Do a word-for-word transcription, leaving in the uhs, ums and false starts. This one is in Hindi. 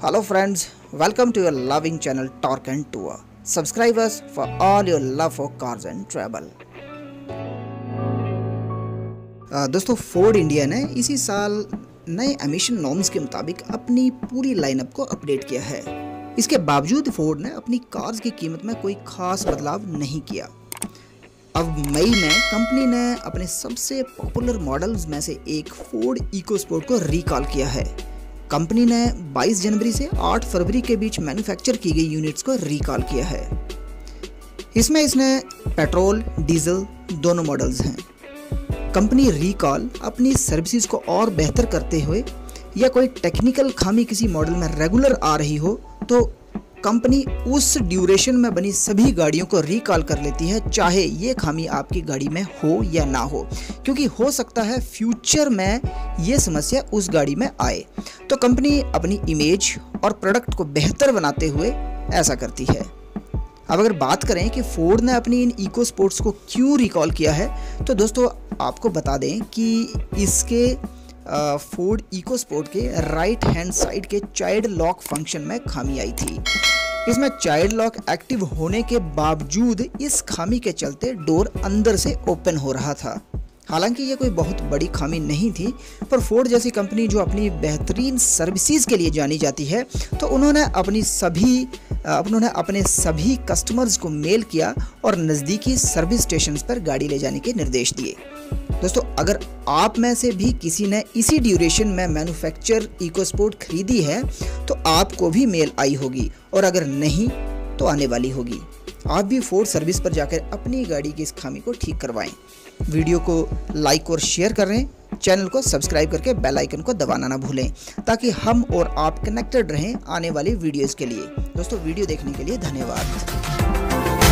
Hello friends, welcome to your loving channel Torque N Tour. Subscribe us for all your love for cars and travel. uh, दोस्तों फोर्ड इंडिया ने इसी साल नए एमिशन नॉर्म्स के मुताबिक अपनी पूरी लाइनअप को अपडेट किया है। इसके बावजूद फोर्ड ने अपनी कार्स की कीमत में कोई खास बदलाव नहीं किया। अब मई में कंपनी ने अपने सबसे पॉपुलर मॉडल्स में से एक फोर्ड इकोस्पोर्ट को रिकॉल किया है। कंपनी ने बाईस जनवरी से आठ फरवरी के बीच मैन्युफैक्चर की गई यूनिट्स को रिकॉल किया है। इसमें इसने पेट्रोल, डीजल दोनों मॉडल्स हैं। कंपनी रिकॉल अपनी सर्विसेज को और बेहतर करते हुए या कोई टेक्निकल खामी किसी मॉडल में रेगुलर आ रही हो तो कंपनी उस ड्यूरेशन में बनी सभी गाड़ियों को रिकॉल कर लेती है, चाहे ये खामी आपकी गाड़ी में हो या ना हो, क्योंकि हो सकता है फ्यूचर में ये समस्या उस गाड़ी में आए। तो कंपनी अपनी इमेज और प्रोडक्ट को बेहतर बनाते हुए ऐसा करती है। अब अगर बात करें कि फोर्ड ने अपनी इन इको स्पोर्ट्स को क्यों रिकॉल किया है, तो दोस्तों आपको बता दें कि इसके फोर्ड इकोस्पोर्ट के राइट हैंड साइड के चाइल्ड लॉक फंक्शन में खामी आई थी। इसमें चाइल्ड लॉक एक्टिव होने के बावजूद इस खामी के चलते डोर अंदर से ओपन हो रहा था। हालांकि ये कोई बहुत बड़ी खामी नहीं थी, पर फोर्ड जैसी कंपनी जो अपनी बेहतरीन सर्विसेज के लिए जानी जाती है, तो उन्होंने अपनी सभी उन्होंने अपने सभी कस्टमर्स को मेल किया और नज़दीकी सर्विस स्टेशन पर गाड़ी ले जाने के निर्देश दिए। दोस्तों अगर आप में से भी किसी ने इसी ड्यूरेशन में मैन्युफैक्चर इकोस्पोर्ट खरीदी है तो आपको भी मेल आई होगी, और अगर नहीं तो आने वाली होगी। आप भी फोर्ड सर्विस पर जाकर अपनी गाड़ी की इस खामी को ठीक करवाएं। वीडियो को लाइक और शेयर करें, चैनल को सब्सक्राइब करके बेल आइकन को दबाना ना भूलें, ताकि हम और आप कनेक्टेड रहें आने वाली वीडियोज़ के लिए। दोस्तों वीडियो देखने के लिए धन्यवाद।